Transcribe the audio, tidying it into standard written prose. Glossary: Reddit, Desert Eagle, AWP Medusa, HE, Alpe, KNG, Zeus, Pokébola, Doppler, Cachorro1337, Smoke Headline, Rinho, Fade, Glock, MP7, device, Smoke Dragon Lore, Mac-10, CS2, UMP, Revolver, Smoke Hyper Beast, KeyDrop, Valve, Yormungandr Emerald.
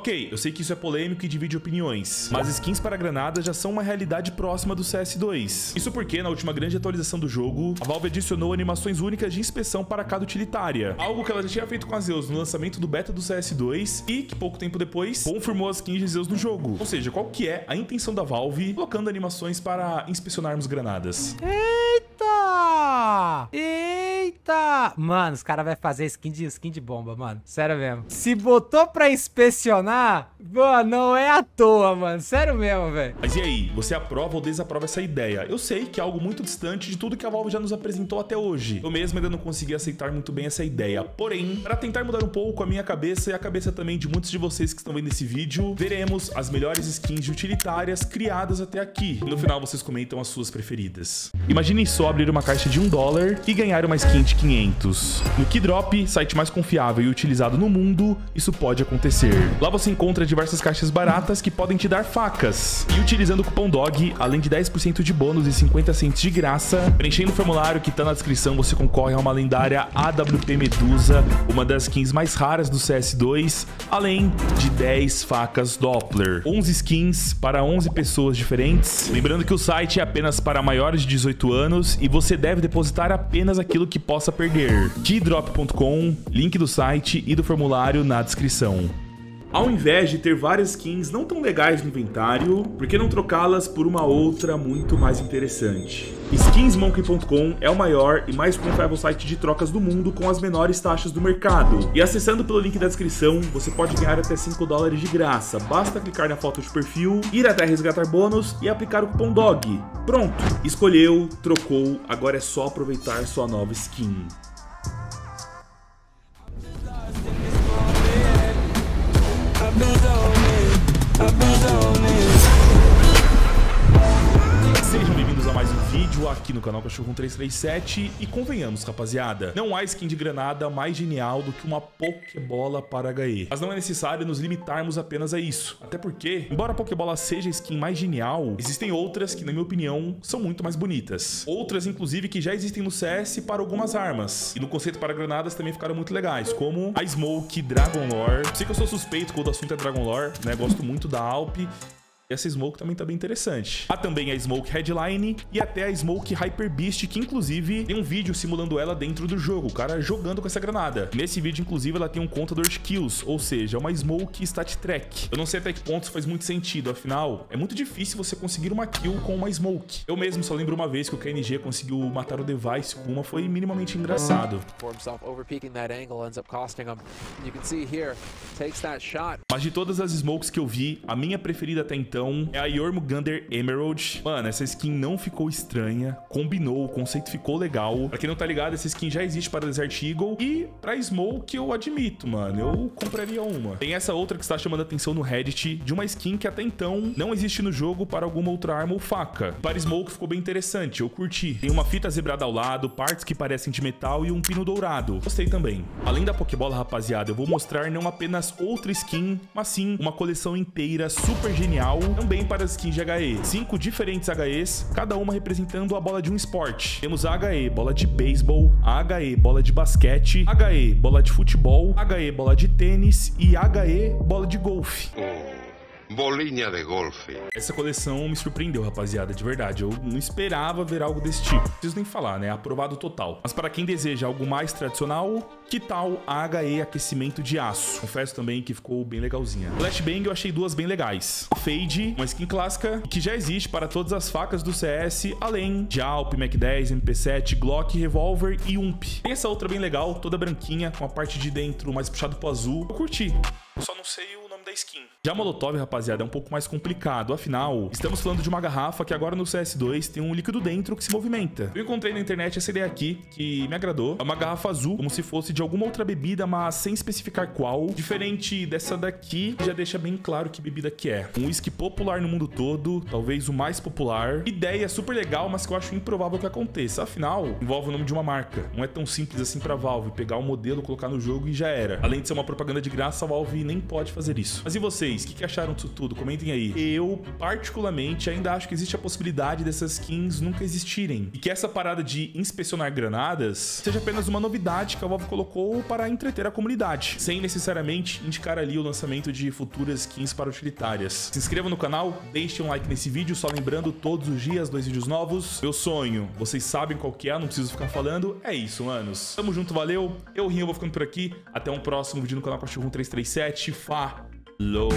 Ok, eu sei que isso é polêmico e divide opiniões, mas skins para granadas já são uma realidade próxima do CS2. Isso porque, na última grande atualização do jogo, a Valve adicionou animações únicas de inspeção para cada utilitária, algo que ela já tinha feito com a Zeus no lançamento do beta do CS2 e que, pouco tempo depois, confirmou as skins de Zeus no jogo. Ou seja, qual que é a intenção da Valve colocando animações para inspecionarmos granadas? Eita! Mano, os caras vão fazer skin de bomba, mano. Sério mesmo. Se botou pra inspecionar, mano, não é à toa, mano. Sério mesmo, velho. Mas e aí? Você aprova ou desaprova essa ideia? Eu sei que é algo muito distante de tudo que a Valve já nos apresentou até hoje. Eu mesmo ainda não consegui aceitar muito bem essa ideia. Porém, pra tentar mudar um pouco a minha cabeça e a cabeça também de muitos de vocês que estão vendo esse vídeo, veremos as melhores skins utilitárias criadas até aqui. No final, vocês comentam as suas preferidas. Imaginem só abrir uma caixa de $1 e ganhar uma skin de 500. No KeyDrop, site mais confiável e utilizado no mundo, isso pode acontecer. Lá você encontra diversas caixas baratas que podem te dar facas. E utilizando o cupom DOG, além de 10% de bônus e 50 cents de graça, preenchendo o formulário que tá na descrição, você concorre a uma lendária AWP Medusa, uma das skins mais raras do CS2, além de 10 facas Doppler. 11 skins para 11 pessoas diferentes. Lembrando que o site é apenas para maiores de 18 anos e você deve depositar apenas aquilo que possa perder. KeyDrop.com, link do site e do formulário na descrição. Ao invés de ter várias skins não tão legais no inventário, por que não trocá-las por uma outra muito mais interessante? Skinsmonkey.com é o maior e mais confiável site de trocas do mundo com as menores taxas do mercado. E acessando pelo link da descrição, você pode ganhar até $5 de graça. Basta clicar na foto de perfil, ir até resgatar bônus e aplicar o cupom DOG. Pronto! Escolheu, trocou, agora é só aproveitar sua nova skin. Sejam bem-vindos a mais um vídeo aqui no canal Cachorro1337. E convenhamos, rapaziada, não há skin de granada mais genial do que uma Pokébola para HE. Mas não é necessário nos limitarmos apenas a isso. Até porque, embora a Pokébola seja a skin mais genial, existem outras que, na minha opinião, são muito mais bonitas. Outras, inclusive, que já existem no CS para algumas armas. E no conceito para granadas também ficaram muito legais, como a Smoke Dragon Lore. Sei que eu sou suspeito quando o assunto é Dragon Lore, né? Gosto muito da Alpe. Essa Smoke também tá bem interessante. Há também a Smoke Headline e até a Smoke Hyper Beast, que inclusive tem um vídeo simulando ela dentro do jogo, o cara jogando com essa granada. Nesse vídeo, inclusive, ela tem um contador de kills, ou seja, uma Smoke Stat Track. Eu não sei até que ponto isso faz muito sentido, afinal, é muito difícil você conseguir uma kill com uma Smoke. Eu mesmo só lembro uma vez que o KNG conseguiu matar o device com uma, foi minimamente engraçado. Mas de todas as Smokes que eu vi, a minha preferida até então é a Yormungandr Emerald. Mano, essa skin não ficou estranha, combinou, o conceito ficou legal. Pra quem não tá ligado, essa skin já existe para Desert Eagle e pra Smoke eu admito, mano, eu compraria uma. Tem essa outra que está chamando a atenção no Reddit, de uma skin que até então não existe no jogo para alguma outra arma ou faca. Para Smoke ficou bem interessante, eu curti. Tem uma fita zebrada ao lado, partes que parecem de metal e um pino dourado. Gostei também. Além da Pokébola, rapaziada, eu vou mostrar não apenas outra skin, mas sim uma coleção inteira super genial também para as skins de HE. 5 diferentes HEs, cada uma representando a bola de um esporte. Temos a HE bola de beisebol, a HE bola de basquete, a HE bola de futebol, a HE bola de tênis e a HE bola de golfe. Bolinha de golfe. Essa coleção me surpreendeu, rapaziada, de verdade. Eu não esperava ver algo desse tipo. Não preciso nem falar, né? Aprovado total. Mas para quem deseja algo mais tradicional, que tal a HE aquecimento de aço? Confesso também que ficou bem legalzinha. Flashbang eu achei duas bem legais. Fade, uma skin clássica, que já existe para todas as facas do CS, além de Alpe, Mac-10, MP7, Glock, Revolver e UMP. Tem essa outra bem legal, toda branquinha, com a parte de dentro mais puxada pro azul. Eu curti. Só não sei o nome da skin. Já Molotov, rapaziada, é um pouco mais complicado. Afinal, estamos falando de uma garrafa que agora no CS2 tem um líquido dentro que se movimenta. Eu encontrei na internet essa ideia aqui, que me agradou. É uma garrafa azul, como se fosse de alguma outra bebida, mas sem especificar qual. Diferente dessa daqui, já deixa bem claro que bebida que é. Um whisky popular no mundo todo, talvez o mais popular. Ideia super legal, mas que eu acho improvável que aconteça. Afinal, envolve o nome de uma marca. Não é tão simples assim pra Valve pegar um modelo, colocar no jogo e já era. Além de ser uma propaganda de graça, a Valve nem pode fazer isso. Mas e vocês? O que acharam disso tudo? Comentem aí. Eu, particularmente, ainda acho que existe a possibilidade dessas skins nunca existirem. E que essa parada de inspecionar granadas seja apenas uma novidade que a Valve colocou para entreter a comunidade, sem necessariamente indicar ali o lançamento de futuras skins para utilitárias. Se inscreva no canal, deixem um like nesse vídeo, só lembrando, todos os dias, 2 vídeos novos. Meu sonho, vocês sabem qual que é, não preciso ficar falando. É isso, manos. Tamo junto, valeu. Eu, Rinho, vou ficando por aqui. Até um próximo vídeo no canal Cachorro1337. Falou!